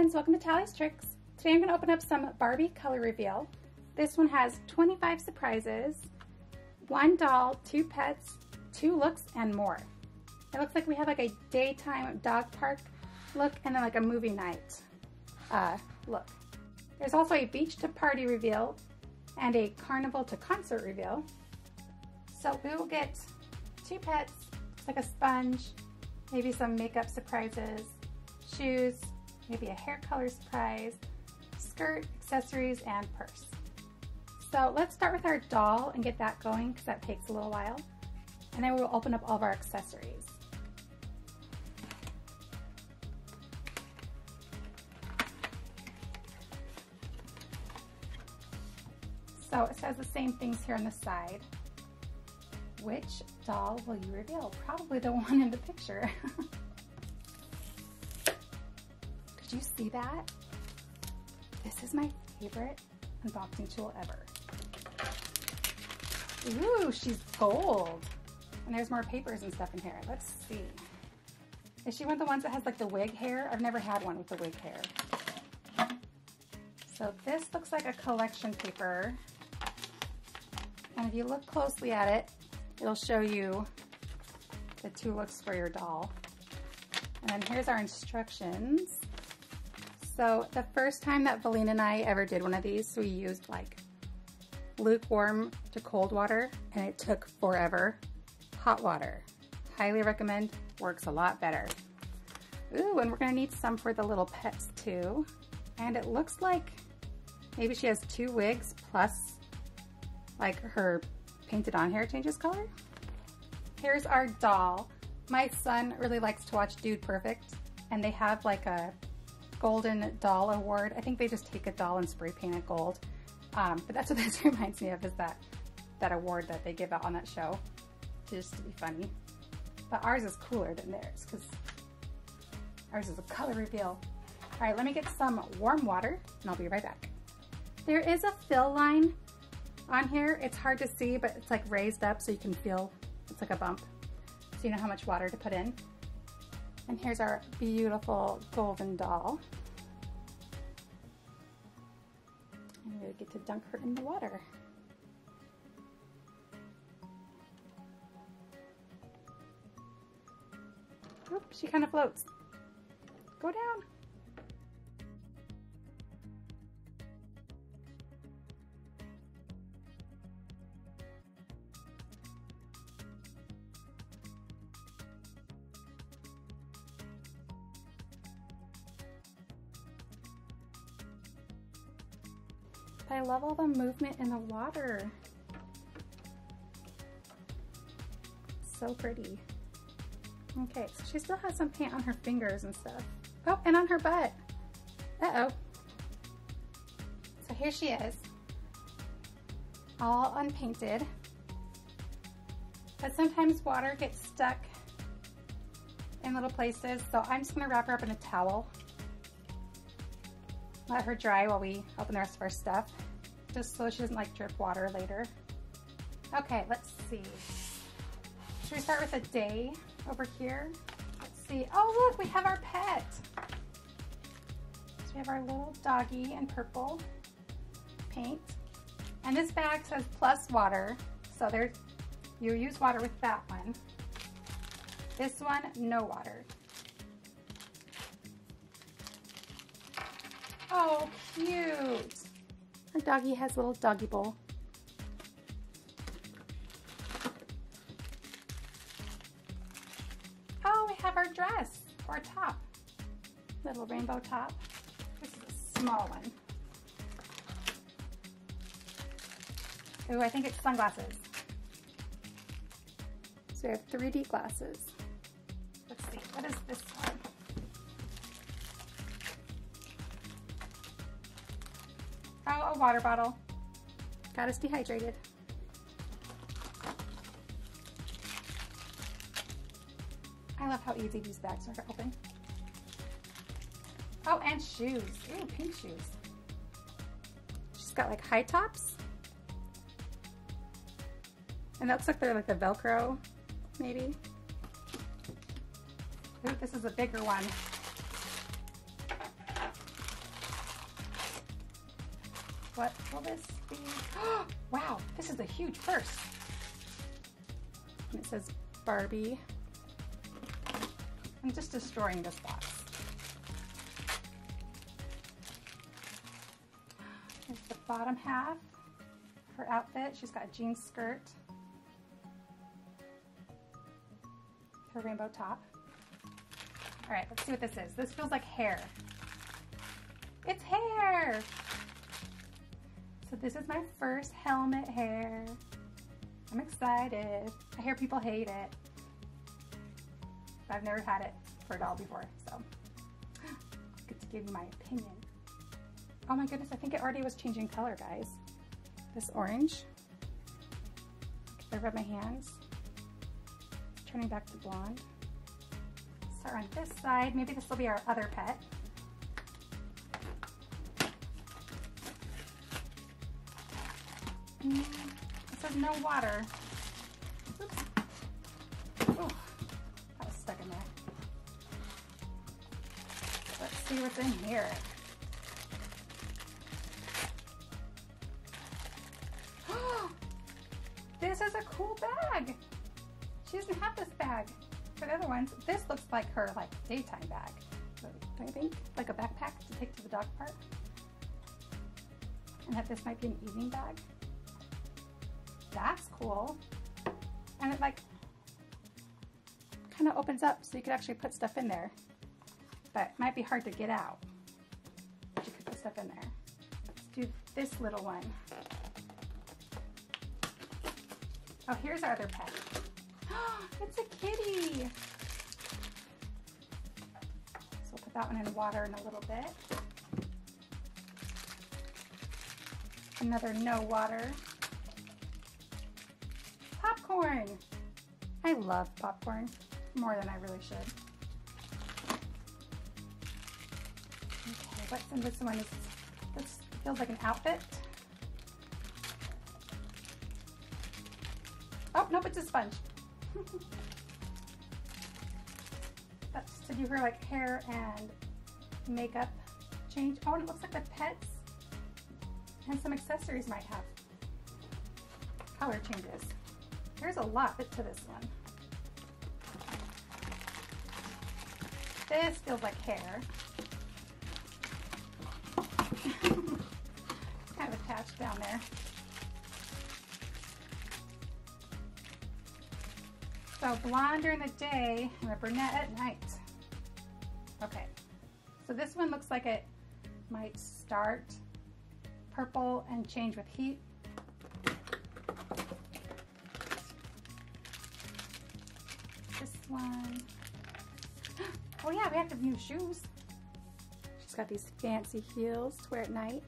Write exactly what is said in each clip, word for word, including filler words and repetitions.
friends, welcome to Tally's Tricks. Today I'm going to open up some Barbie color reveal. This one has twenty-five surprises, one doll, two pets, two looks, and more. It looks like we have like a daytime dog park look and then like a movie night uh, look. There's also a beach to party reveal and a carnival to concert reveal. So we will get two pets, like a sponge, maybe some makeup surprises, shoes, maybe a hair color surprise, skirt, accessories, and purse. So let's start with our doll and get that going because that takes a little while. And then we'll open up all of our accessories. So it says the same things here on the side. Which doll will you reveal? Probably the one in the picture. Did you see that? This is my favorite unboxing tool ever. Ooh, she's gold. And there's more papers and stuff in here. Let's see. Is she one of the ones that has like the wig hair? I've never had one with the wig hair. So this looks like a collection paper. And if you look closely at it, it'll show you the two looks for your doll. And then here's our instructions. So the first time that Valina and I ever did one of these, we used like lukewarm to cold water and it took forever. Hot water, highly recommend, works a lot better. Ooh, and we're gonna need some for the little pets too. And it looks like maybe she has two wigs plus like her painted on hair changes color. Here's our doll. My son really likes to watch Dude Perfect and they have like a Golden Doll Award. I think they just take a doll and spray paint it gold. Um, but that's what this reminds me of, is that, that award that they give out on that show, just to be funny. But ours is cooler than theirs because ours is a color reveal. All right, let me get some warm water and I'll be right back. There is a fill line on here. It's hard to see, but it's like raised up so you can feel, it's like a bump. So you know how much water to put in. And here's our beautiful golden doll. And we get to dunk her in the water. Oop, she kind of floats. Go down. I love all the movement in the water. So pretty. Okay, so she still has some paint on her fingers and stuff. Oh, and on her butt. Uh-oh. So here she is, all unpainted. But sometimes water gets stuck in little places, so I'm just gonna wrap her up in a towel. Let her dry while we open the rest of our stuff, just so she doesn't like drip water later. Okay, let's see. Should we start with a day over here? Let's see. Oh, look, we have our pet. So we have our little doggy in purple paint. And this bag says plus water, so there, you use water with that one. This one, no water. Oh, cute. Her doggy has a little doggy bowl. Oh, we have our dress or top. Little rainbow top. This is a small one. Ooh, I think it's sunglasses. So we have three D glasses. Let's see, what is this one? Oh, a water bottle. Got us dehydrated. I love how easy these bags are to open. Oh, and shoes. Ooh, pink shoes. She's got like high tops. And that looks like they're like the Velcro, maybe. Ooh, this is a bigger one. What will this be? Wow, this is a huge purse. And it says Barbie. I'm just destroying this box. Here's the bottom half of her outfit. She's got a jean skirt, her rainbow top. All right, let's see what this is. This feels like hair. It's hair! So this is my first helmet hair. I'm excited. I hear people hate it. I've never had it for a doll before, so I get to give you my opinion. Oh my goodness, I think it already was changing color, guys. This orange. I rub my hands. It's turning back to blonde. Start on this side. Maybe this will be our other pet. Mm, it says no water. Oops. Oh, that was stuck in there. Let's see what's in here. This is a cool bag. She doesn't have this bag for the other ones. This looks like her like daytime bag. So, don't you think? Like a backpack to take to the dog park. And that this might be an evening bag. That's cool. And it like kind of opens up so you could actually put stuff in there, but it might be hard to get out, but you could put stuff in there. Let's do this little one. Oh, here's our other pet. It's a kitty. So we'll put that one in water in a little bit. Another no water. Popcorn. I love popcorn more than I really should. Okay, what's in this one? Is, this feels like an outfit. Oh, nope, it's a sponge. That's to do her like hair and makeup change. Oh, and it looks like the pets and some accessories might have color changes. There's a lot to this one. This feels like hair. It's kind of attached down there. So blonde during the day and a brunette at night. Okay, so this one looks like it might start purple and change with heat. One. Oh yeah, we have to have new shoes. She's got these fancy heels to wear at night.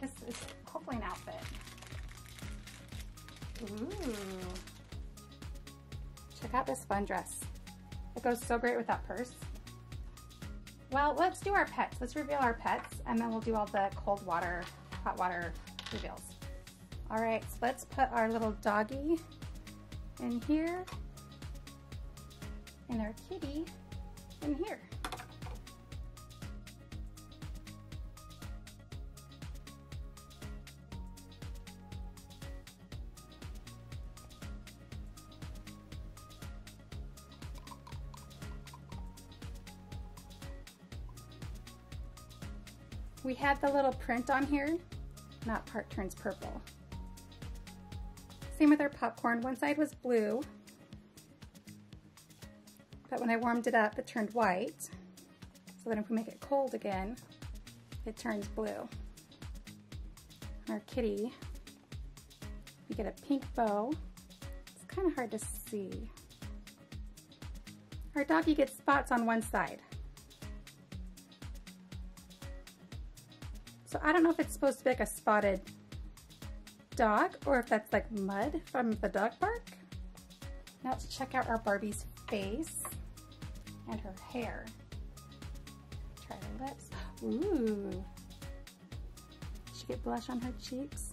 This is hopefully an outfit. Ooh. Check out this fun dress. It goes so great with that purse. Well, let's do our pets. Let's reveal our pets and then we'll do all the cold water, hot water reveals. All right, so let's put our little doggy in here, and our kitty in here. We had the little print on here, and that part turns purple. Same with our popcorn. One side was blue, but when I warmed it up, it turned white. So then if we make it cold again, it turns blue. Our kitty, we get a pink bow. It's kind of hard to see. Our doggy gets spots on one side. So I don't know if it's supposed to be like a spotted dog, or if that's like mud from the dog park. Now let's check out our Barbie's face and her hair. Try her lips. Ooh. She get blush on her cheeks.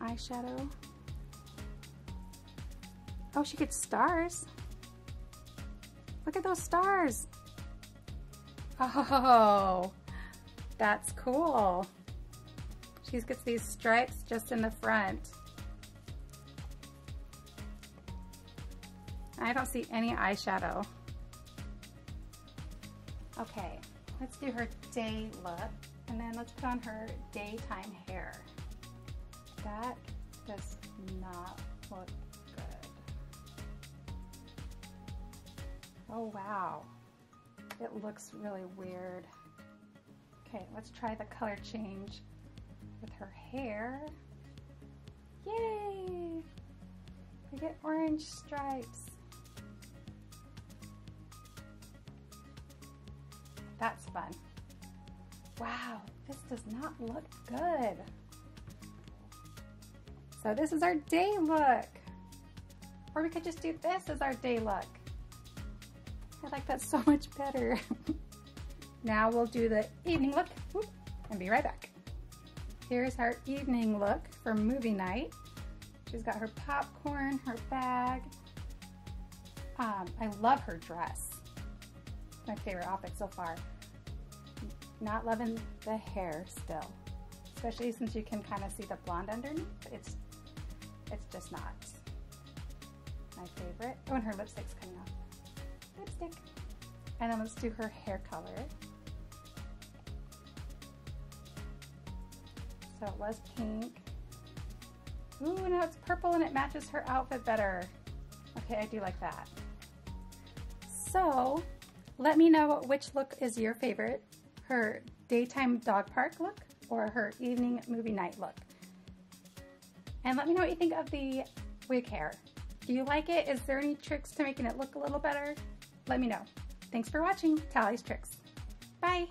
Eyeshadow. Oh, she gets stars. Look at those stars. Oh, that's cool. She gets these stripes just in the front. I don't see any eyeshadow. Okay, let's do her day look, and then let's put on her daytime hair. That does not look good. Oh wow, it looks really weird. Okay, let's try the color change with her hair. Yay! We get orange stripes. That's fun. Wow, this does not look good. So this is our day look. Or we could just do this as our day look. I like that so much better. Now we'll do the evening look and be right back. Here's our evening look for movie night. She's got her popcorn, her bag. Um, I love her dress. My favorite outfit so far. Not loving the hair still, especially since you can kind of see the blonde underneath. It's, it's just not my favorite. Oh, and her lipstick's coming off. Lipstick. And then let's do her hair color. So it was pink. Ooh, now it's purple and it matches her outfit better. Okay, I do like that. So, let me know which look is your favorite, her daytime dog park look or her evening movie night look. And let me know what you think of the wig hair. Do you like it? Is there any tricks to making it look a little better? Let me know. Thanks for watching Tally's Tricks. Bye.